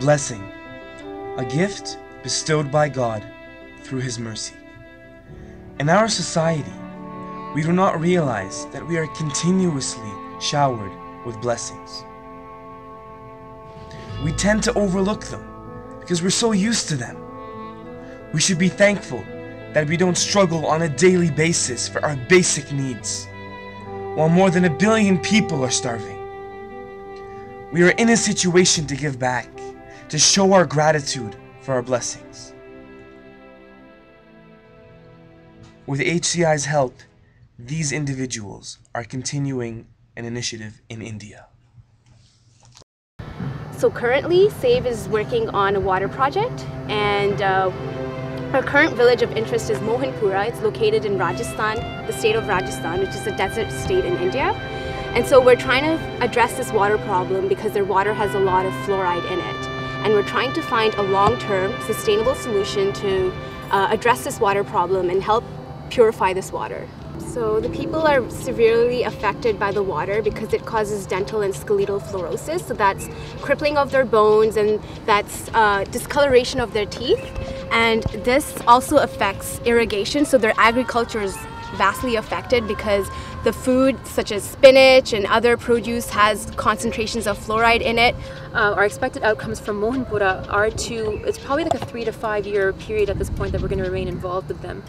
Blessing, a gift bestowed by God through His mercy. In our society, we do not realize that we are continuously showered with blessings. We tend to overlook them because we're so used to them. We should be thankful that we don't struggle on a daily basis for our basic needs, while more than 1 billion people are starving. We are in a situation to give back, to show our gratitude for our blessings. With HCI's help, these individuals are continuing an initiative in India. So currently, SAVE is working on a water project, and our current village of interest is Mohanpura. It's located in Rajasthan, the state of Rajasthan, which is a desert state in India. And so we're trying to address this water problem because their water has a lot of fluoride in it. And we're trying to find a long-term, sustainable solution to address this water problem and help purify this water. So the people are severely affected by the water because it causes dental and skeletal fluorosis. So that's crippling of their bones, and that's discoloration of their teeth. And this also affects irrigation, so their agriculture is vastly affected because the food such as spinach and other produce has concentrations of fluoride in it. Our expected outcomes from Mohanpura are it's probably like a 3 to 5 year period at this point that we're going to remain involved with them.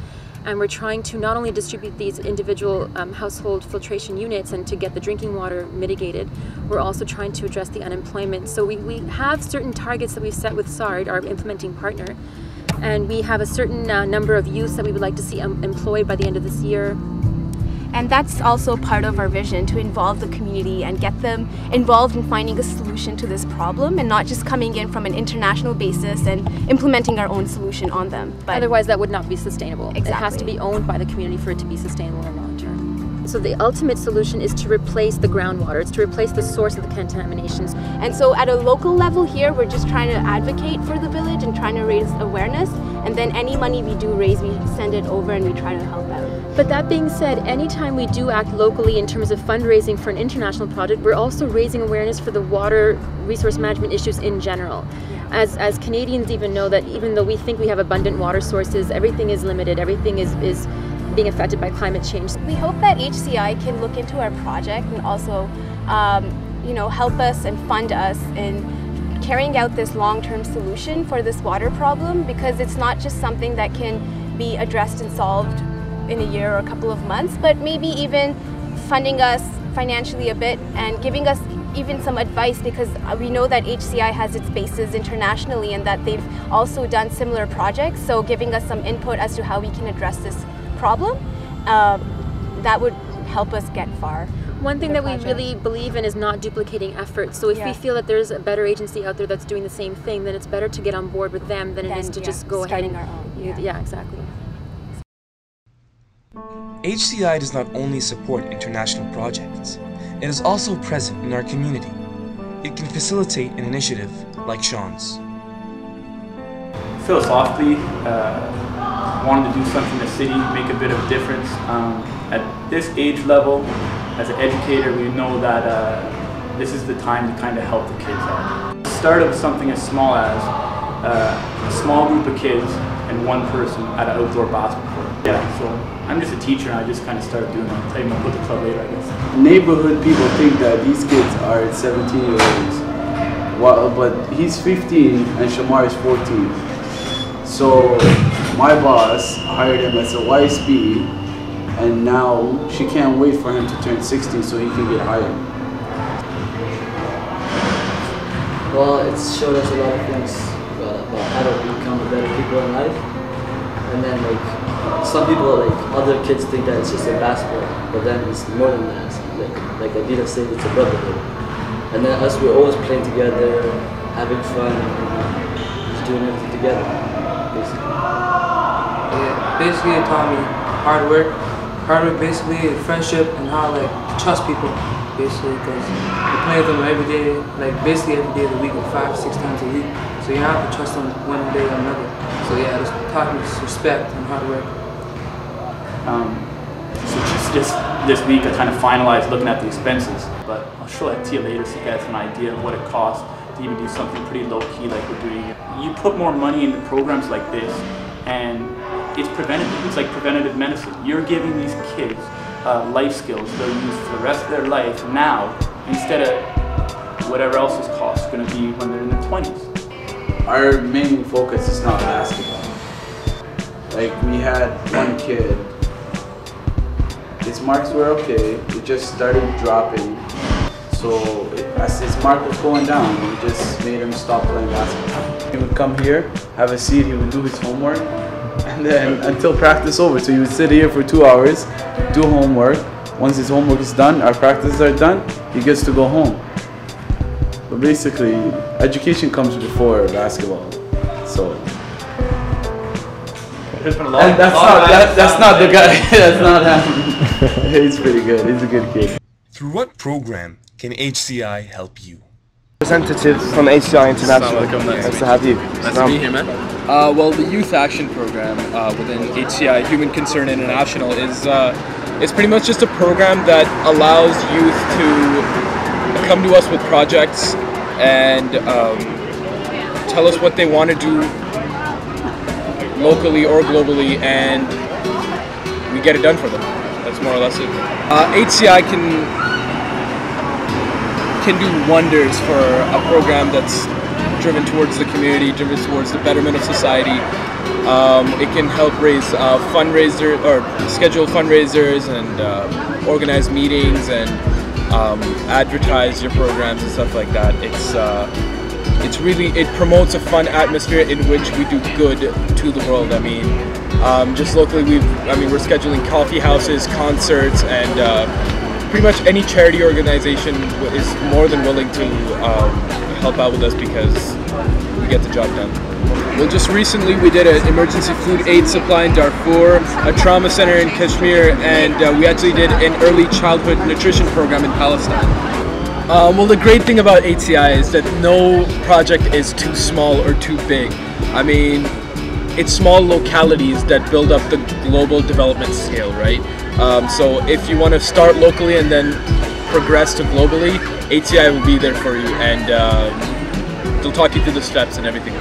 And we're trying to not only distribute these individual household filtration units and to get the drinking water mitigated, we're also trying to address the unemployment. So we have certain targets that we've set with SARD, our implementing partner, and we have a certain number of youths that we would like to see employed by the end of this year. And that's also part of our vision, to involve the community and get them involved in finding a solution to this problem, and not just coming in from an international basis and implementing our own solution on them. But otherwise that would not be sustainable. Exactly. It has to be owned by the community for it to be sustainable in the long term. So the ultimate solution is to replace the groundwater. It's to replace the source of the contaminations. And so at a local level here, we're just trying to advocate for the village and trying to raise awareness. And then any money we do raise, we send it over and we try to help out. But that being said, anytime we do act locally in terms of fundraising for an international project, we're also raising awareness for the water resource management issues in general. Yeah. As Canadians even know that even though we think we have abundant water sources, everything is limited, everything is being affected by climate change. We hope that HCI can look into our project and also you know, help us and fund us in carrying out this long-term solution for this water problem, because it's not just something that can be addressed and solved in a year or a couple of months, but maybe even funding us financially a bit and giving us even some advice, because we know that HCI has its bases internationally and that they've also done similar projects, so giving us some input as to how we can address this problem, that would help us get far. One thing that we really believe in is not duplicating efforts. So if we feel that there's a better agency out there that's doing the same thing, then it's better to get on board with them than it is to just go ahead and... Exactly. HCI does not only support international projects, it is also present in our community. It can facilitate an initiative like Sean's. Philosophically, wanted to do something in the city, make a bit of a difference. At this age level, as an educator, we know that this is the time to kind of help the kids out. It started with something as small as a small group of kids and one person at an outdoor basketball court. Yeah, so I'm just a teacher and I just kind of started doing that. I'm going to put the club later, I guess. Neighborhood people think that these kids are 17-year-olds, well, but he's 15 and Shamar is 14. So my boss hired him as a YSP. And now she can't wait for him to turn 16 so he can get hired. Well, it's showed us a lot of things about how to become a better people in life. And then, like, some people, like, other kids think that it's just a basketball, but then it's more than that. It's like Adidas said, it's a brotherhood. And then us, we're always playing together, having fun, just doing everything together, basically. Yeah, basically, it taught me hard work. Basically friendship and how trust people, basically, because you play with them every day, basically every day of the week, or 5-6 times a week, so you have to trust them one day or another. So yeah, it's taught me respect and hard work. So just this week I kind of finalized looking at the expenses, but I'll show that to you later so you guys have an idea of what it costs to even do something pretty low-key like we're doing it. You put more money into programs like this, and it's preventative. It's like preventative medicine. You're giving these kids life skills they'll use for the rest of their life now, instead of whatever else this cost is going to be when they're in their 20s. Our main focus is not basketball. Like, we had one kid, his marks were okay, it just started dropping. So as his mark was going down, we just made him stop playing basketball. He would come here, have a seat, he would do his homework, and then until practice over. So he would sit here for 2 hours, do homework. Once his homework is done, our practices are done, he gets to go home. But basically, education comes before basketball. So. There's been a lot. That's not the guy. That's not him. He's pretty good. He's a good kid. Through what program can HCI help you? Representative from HCI International. Nice to have you. Nice to be here, man. Well, the Youth Action Program within HCI, Human Concern International, is pretty much just a program that allows youth to come to us with projects and tell us what they want to do locally or globally, and we get it done for them. That's more or less it. HCI can do wonders for a program that's driven towards the community, driven towards the betterment of society. It can help raise schedule fundraisers and organize meetings and advertise your programs and stuff like that. It promotes a fun atmosphere in which we do good to the world. I mean, just locally, we're scheduling coffee houses, concerts, and pretty much any charity organization is more than willing to help out with us because we get the job done. Well, just recently we did an emergency food aid supply in Darfur, a trauma center in Kashmir, and we actually did an early childhood nutrition program in Palestine. Well, the great thing about HCI is that no project is too small or too big. I mean, it's small localities that build up the global development scale, right? So if you want to start locally and then progress to globally, HCI will be there for you, and they'll talk you through the steps and everything.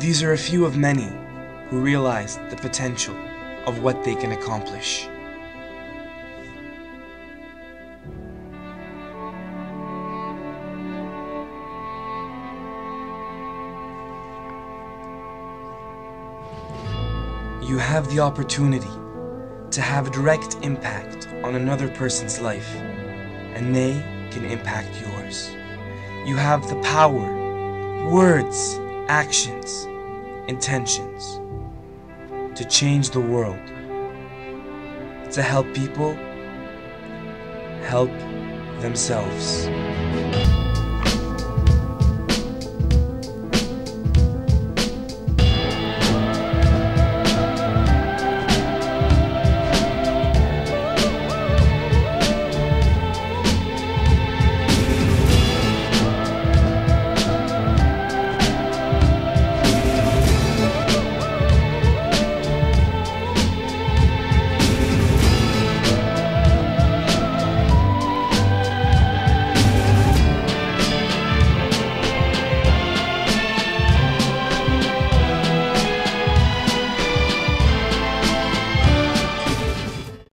These are a few of many who realize the potential of what they can accomplish. You have the opportunity to have a direct impact on another person's life, and they can impact yours. You have the power, words, actions, intentions, to change the world, to help people help themselves.